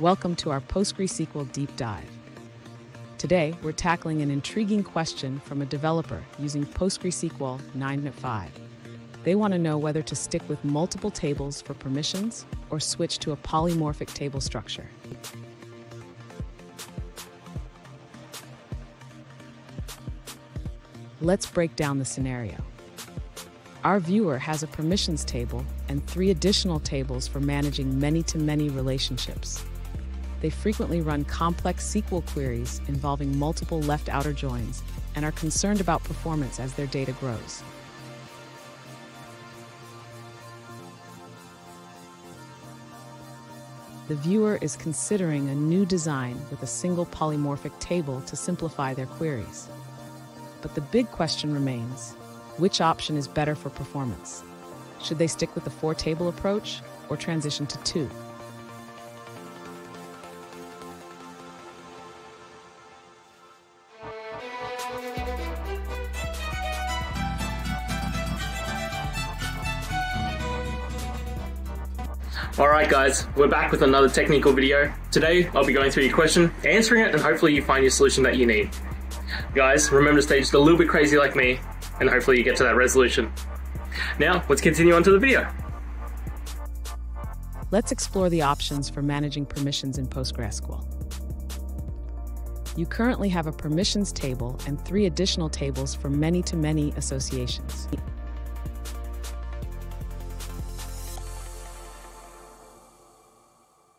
Welcome to our PostgreSQL deep dive. Today, we're tackling an intriguing question from a developer using PostgreSQL 9.5. They want to know whether to stick with multiple tables for permissions or switch to a polymorphic table structure. Let's break down the scenario. Our viewer has a permissions table and 3 additional tables for managing many-to-many relationships. They frequently run complex SQL queries involving multiple left outer joins and are concerned about performance as their data grows. The viewer is considering a new design with a single polymorphic table to simplify their queries. But the big question remains, which option is better for performance? Should they stick with the 4-table approach or transition to 2? Alright guys, we're back with another technical video. Today, I'll be going through your question, answering it, and hopefully you find your solution that you need. Guys, remember to stay just a little bit crazy like me, and hopefully you get to that resolution. Now, let's continue on to the video. Let's explore the options for managing permissions in PostgreSQL. You currently have a permissions table and 3 additional tables for many-to-many associations.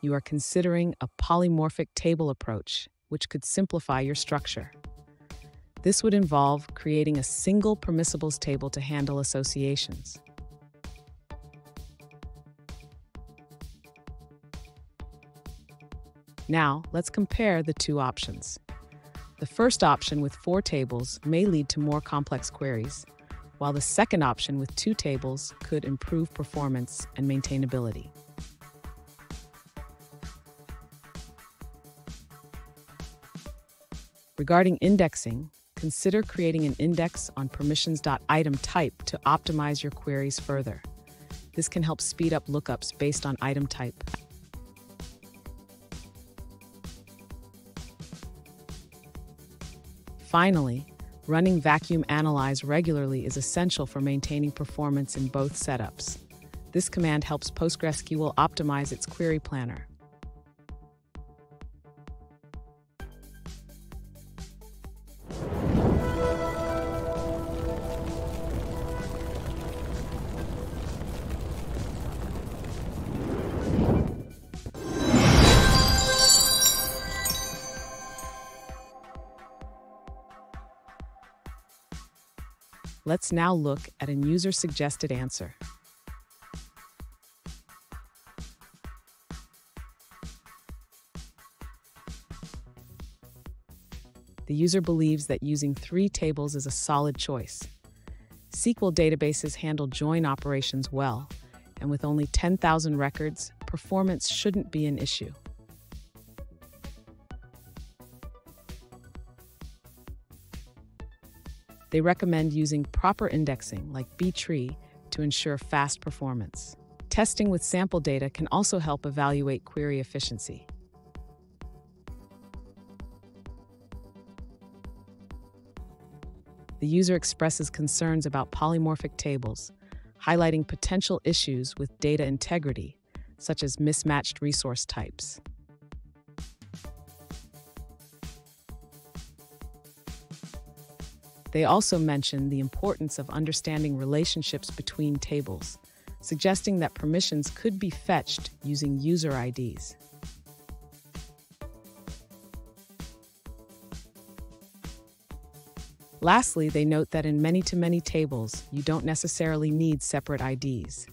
You are considering a polymorphic table approach, which could simplify your structure. This would involve creating a single permissibles table to handle associations. Now, let's compare the 2 options. The first option with 4 tables may lead to more complex queries, while the second option with 2 tables could improve performance and maintainability. Regarding indexing, consider creating an index on permissions.item type to optimize your queries further. This can help speed up lookups based on item type. Finally, running vacuum analyze regularly is essential for maintaining performance in both setups. This command helps PostgreSQL optimize its query planner. Let's now look at a user-suggested answer. The user believes that using 3 tables is a solid choice. SQL databases handle join operations well, and with only 10,000 records, performance shouldn't be an issue. They recommend using proper indexing like B-tree to ensure fast performance. Testing with sample data can also help evaluate query efficiency. The user expresses concerns about polymorphic tables, highlighting potential issues with data integrity, such as mismatched resource types. They also mention the importance of understanding relationships between tables, suggesting that permissions could be fetched using user IDs. Lastly, they note that in many-to-many tables, you don't necessarily need separate IDs.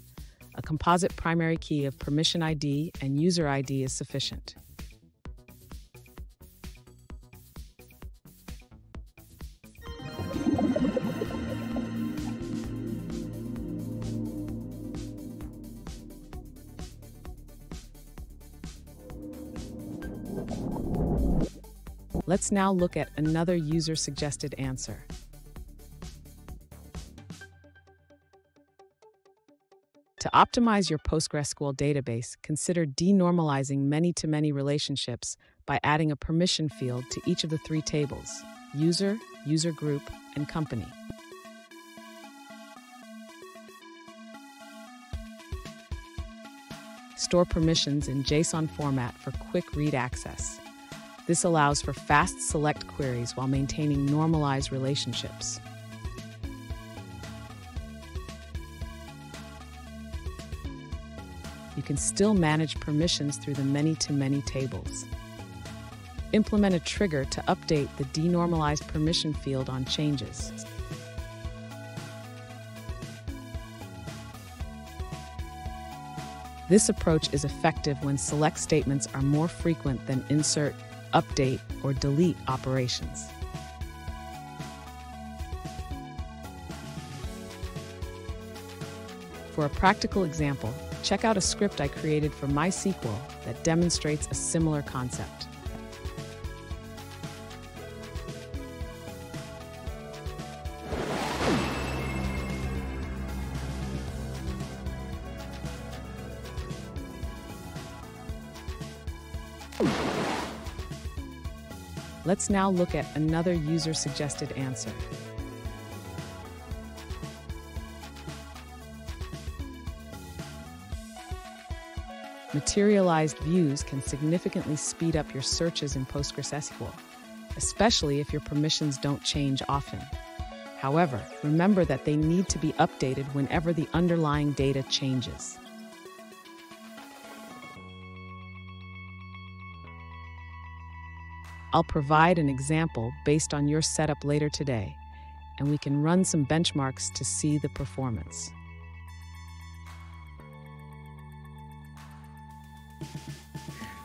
A composite primary key of permission ID and user ID is sufficient. Let's now look at another user-suggested answer. To optimize your PostgreSQL database, consider denormalizing many-to-many relationships by adding a permission field to each of the three tables: user, user group, and company. Store permissions in JSON format for quick read access. This allows for fast select queries while maintaining normalized relationships. You can still manage permissions through the many-to-many tables. Implement a trigger to update the denormalized permission field on changes. This approach is effective when select statements are more frequent than insert, update, or delete operations. For a practical example, check out a script I created for MySQL that demonstrates a similar concept. Let's now look at another user-suggested answer. Materialized views can significantly speed up your searches in PostgreSQL, especially if your permissions don't change often. However, remember that they need to be updated whenever the underlying data changes. I'll provide an example based on your setup later today, and we can run some benchmarks to see the performance.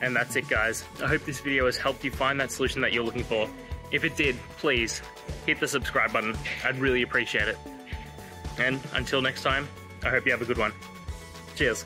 And that's it, guys. I hope this video has helped you find that solution that you're looking for. If it did, please hit the subscribe button. I'd really appreciate it. And until next time, I hope you have a good one. Cheers.